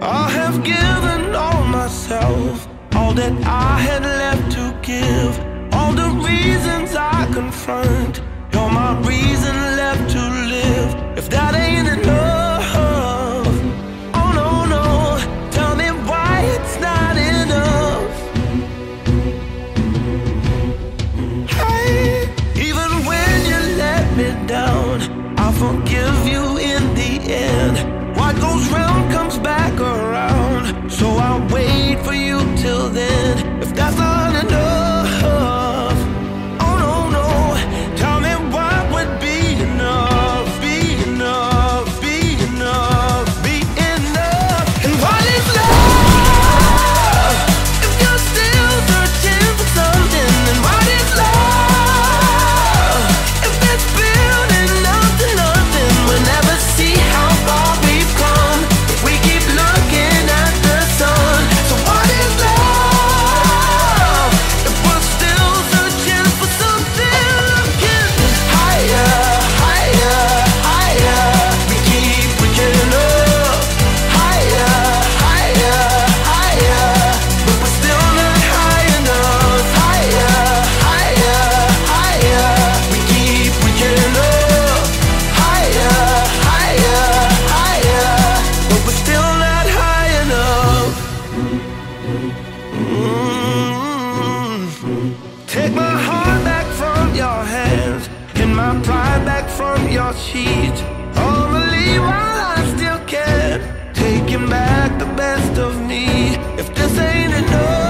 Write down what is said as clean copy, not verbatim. I have given all myself, all that I had left to give, all the reasons I confront. You're my reason left to live. If that ain't enough, oh no, no, tell me why it's not enough. Hey, even when you let me down, I'll forgive you in the end. What goes round comes back around, so I'll wait for you till then. If that's not enough, take my heart back from your hands, and my pride back from your sheets. Oh, believe while I still can, taking back the best of me. If this ain't enough.